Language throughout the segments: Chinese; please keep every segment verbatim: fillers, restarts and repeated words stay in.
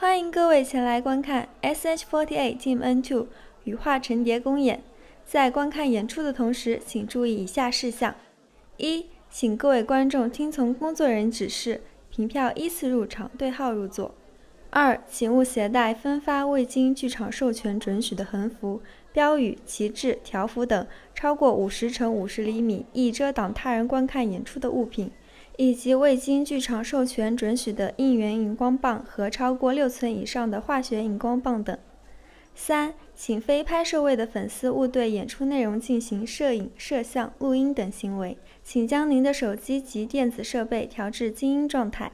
欢迎各位前来观看 S N H forty-eight Team N two 羽化晨蝶公演。在观看演出的同时，请注意以下事项：一、请各位观众听从工作人员指示，凭票依次入场，对号入座；二、请勿携带分发未经剧场授权准许的横幅、标语、旗帜、条幅等超过五十乘五十厘米易遮挡他人观看演出的物品，以及未经剧场授权准许的应援荧光棒和超过六寸以上的化学荧光棒等。三、请非拍摄位的粉丝勿对演出内容进行摄影、摄像、录音等行为，请将您的手机及电子设备调至静音状态。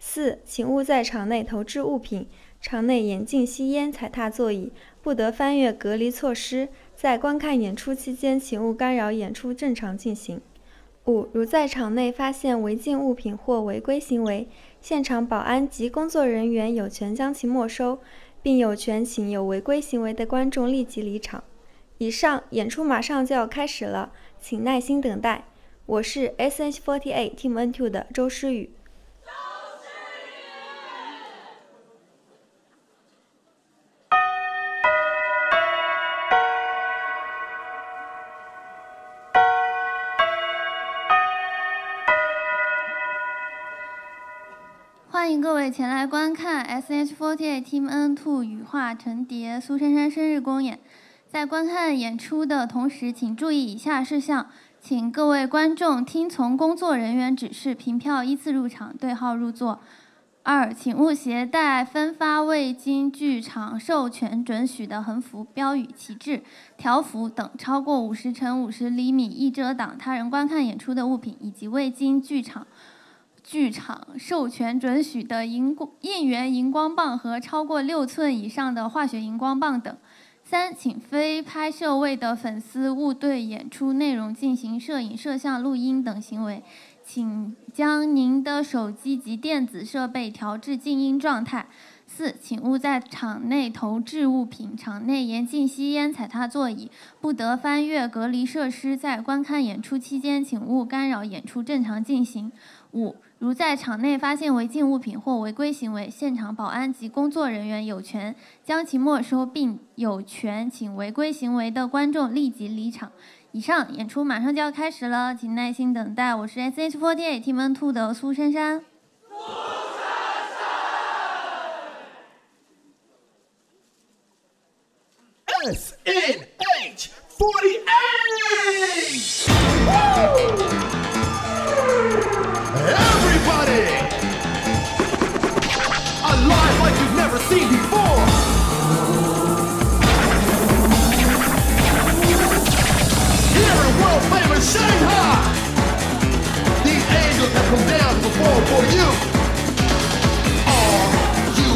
四、请勿在场内投掷物品，场内严禁吸烟、踩踏座椅，不得翻越隔离措施。在观看演出期间，请勿干扰演出正常进行。五、如在场内发现违禁物品或违规行为，现场保安及工作人员有权将其没收，并有权请有违规行为的观众立即离场。以上，演出马上就要开始了，请耐心等待。我是 S N H forty-eight Team N two 的周诗雨。欢迎各位前来观看 S N H forty-eight Team N two 羽化晨蝶苏珊珊生日公演。在观看演出的同时，请注意以下事项：请各位观众听从工作人员指示，凭票依次入场，对号入座；二、请勿携带分发未经剧场授权准许的横幅、标语、旗帜、条幅等超过五十乘五十厘米易遮挡他人观看演出的物品，以及未经剧场。剧场授权准许的荧应援荧光棒和超过六寸以上的化学荧光棒等。三、请非拍摄位的粉丝勿对演出内容进行摄影、摄像、录音等行为，请将您的手机及电子设备调至静音状态。四、请勿在场内投掷物品，场内严禁吸烟、踩踏座椅，不得翻越隔离设施。在观看演出期间，请勿干扰演出正常进行。五、如在场内发现违禁物品或违规行为，现场保安及工作人员有权将其没收，并有权请违规行为的观众立即离场。以上，演出马上就要开始了，请耐心等待。我是 S N H forty-eight Team N two 的苏珊珊。S N H forty-eight! Everybody! Alive like you've never seen before! Here in world-famous Shanghai! These angels have come down to perform for you! Are you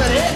ready?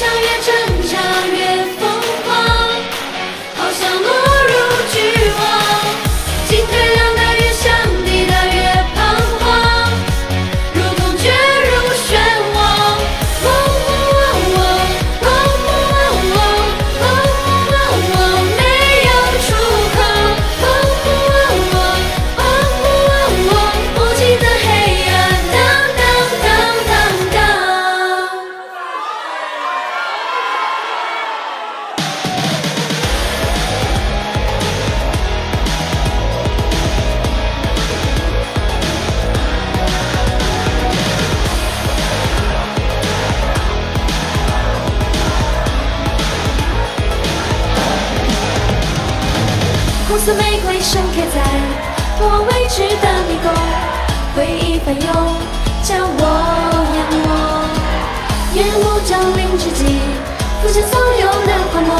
想越挣扎越疯狂，好想落入巨网，进退两难，越想抵达越彷徨，如同卷入漩涡。哦哦哦哦哦哦哦哦，没有出口。哦哦哦哦哦哦，无尽的黑暗，当当当当当。红色玫瑰盛开在通往未知的迷宫，回忆翻涌将我淹没，烟雾降临之际，浮现所有的幻梦，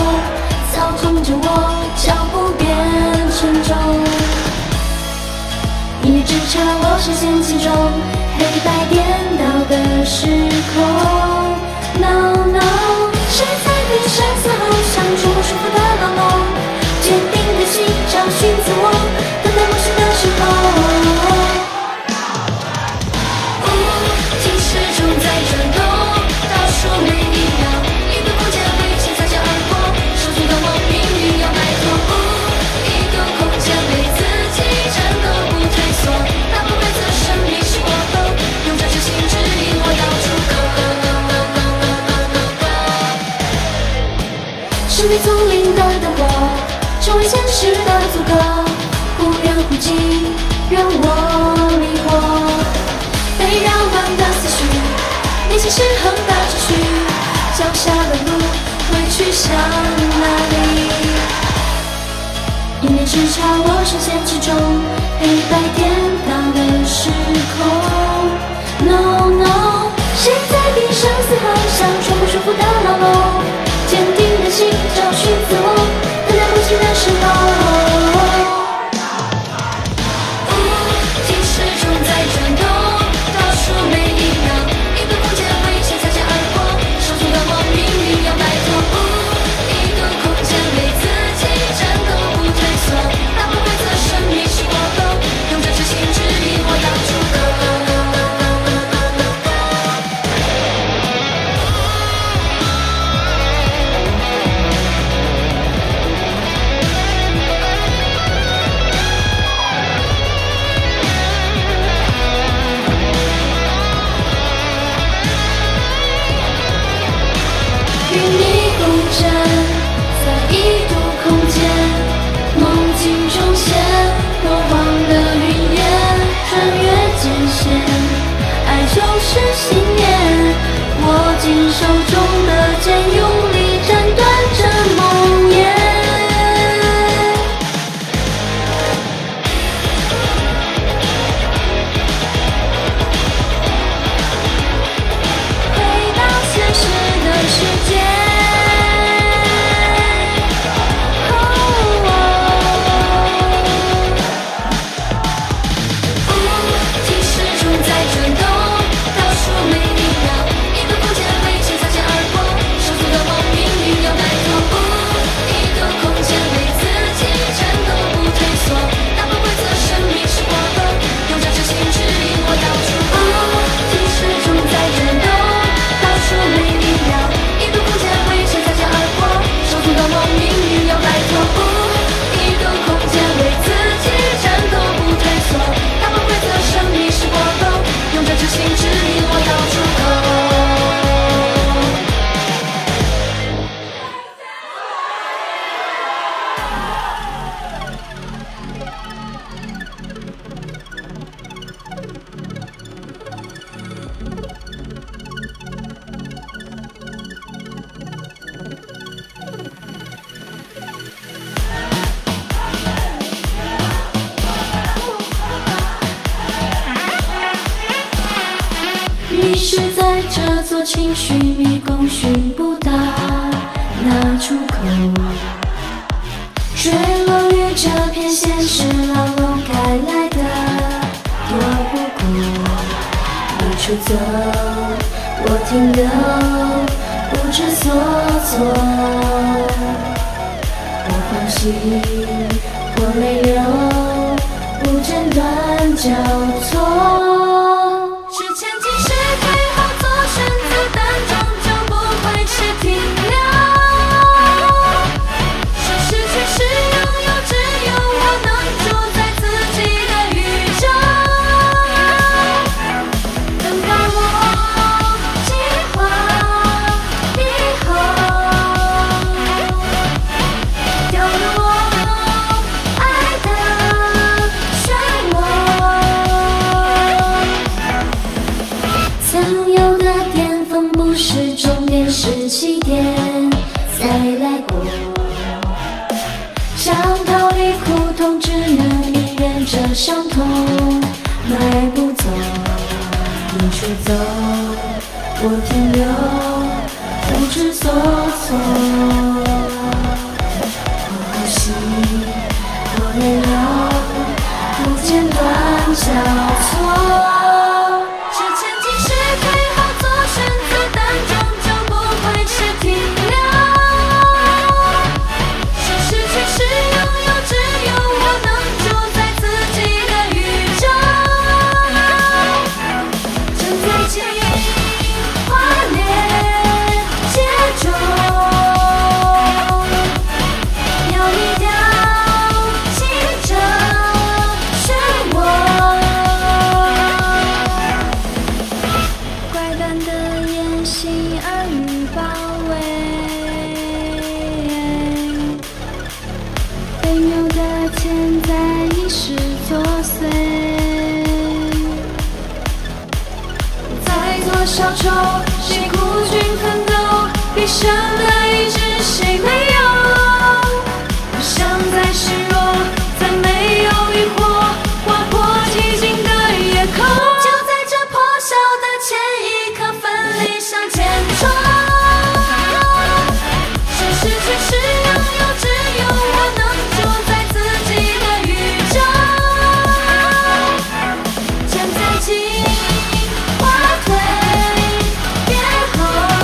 操纵着我脚步变沉重，一日之差，我深陷其中，黑白颠倒的时空。No no， 谁在闭上死后想出舒服的牢笼，坚定的心找寻自我，等待梦醒的时候。无尽时钟在转动，倒数每一秒，一个不加倍轻擦肩而过，手中的我命运要摆脱。无一个空间为自己战斗，不退缩，大部分的生命是我的，用这真心指引我要出口。Go go go go go go go go， 生命丛林的灯火，成为现实的阻隔，忽远忽近，让我迷惑。被扰乱的思绪，内心失衡的秩序，脚下的路会去向哪里？一念之差，我深陷其中，黑白颠倒的时空。No no， 谁在闭上死后，想穿过束缚的牢笼，坚定的心找寻自我。梦醒的时候，无尽时钟在转动，倒数每一秒，一个空间被轻擦肩而过，手中的我命运要摆脱。无一个空间为自己战斗，不退缩，大破坏的生命是我的，用这真心指引我要出口。与你共振，在异度空间，梦境中现，过往的云烟，穿越界限，爱就是信念，握紧手中的剑，用力斩断这梦魇。回到现实的世界。迷失在这座情绪迷宫，寻不到那出口，坠落于这片现实牢笼，该来的躲不过，无处走，我停留。不知所措。我欢喜，我泪流，不争端交错。是前进，是退后，做选择，但终究不会是停留。是失去，是拥有，只有我能主宰自己的宇宙。等到我计划以后，掉入我爱的漩涡。曾有的巅峰不是终点，是起点，再来过。想逃离苦痛，只能隐忍着伤痛，迈步走。你出走，我停留，不知所措。我呼吸，我泪流，不间断交错。是前进，是退后，做选择，但终究不会是停留。是失去，是拥有，只有我能主宰自己的宇宙。站在情花烈街中，要你掉进这漩涡。怪诞的演戏，耳语包围，卑谬的潜在意识作祟，在做小丑，谁孤军奋斗，必胜的意志谁没有？我想在示弱，在没有余火，划破寂静的夜空。就在这破晓的前一刻，奋力向前冲。是失去，是拥有，只有我能主宰自己的宇宙。站在青花推边后。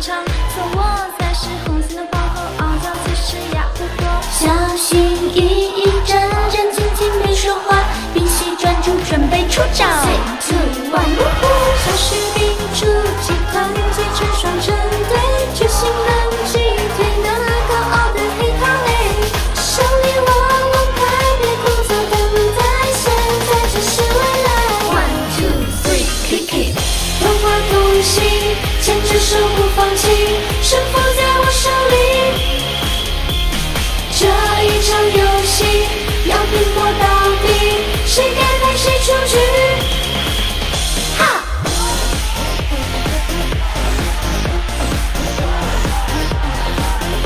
场，侧卧在是红心的皇后，傲娇其实也不多。小心翼翼，战战兢兢，别说话，屏息专注，准备出招。Three, two, one， 呜呼！小士兵出击，团结成双成对，决心能击退那高傲的黑桃 A。胜利我王牌，别枯燥等待，现在就是未来。One, two, three, kick it， 同花同心，牵着手不放弃，胜负在我手里。这一场游戏要拼搏到底，谁该派谁出局？哈！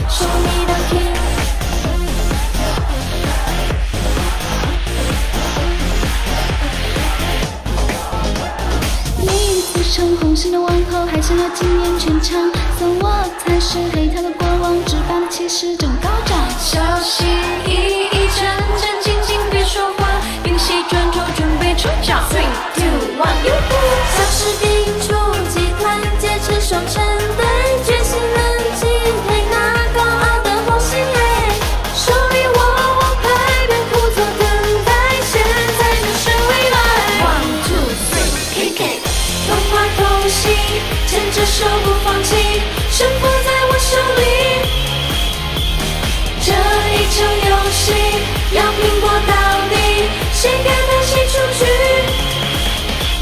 手里的 King， 你自称红心的王后，还想要惊艳全场，所以我才是黑桃的国王，只把气势整高涨。小心翼翼，战战兢兢，别说话，屏息专注，准备出招。Three, two, one， 哟呼！小士兵出击，团结成双成对，决心能击退那高傲的红心 A。手里握王牌，别枯燥等待，现在就是未来。One, two, three, kick it， 同花同心，牵着手不放弃，胜负在我手里。这一场游戏要拼搏到底，谁敢派谁出局？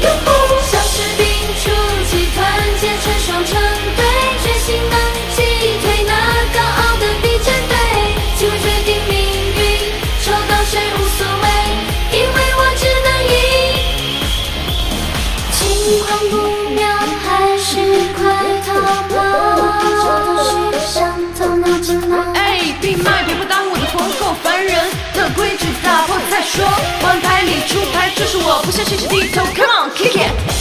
哟呼！小士兵出击，团结成双成对，决心能击退那高傲的敌战队。机会决定命运，抽到谁无所谓，因为我只能赢。情况不妙，还是快逃跑！这是伤头脑筋脑。闭麦，别不耽误我的狂狗，凡人的规矩打破再说。王牌里出牌，这是我，不相信是低头 ，Come on，kick it。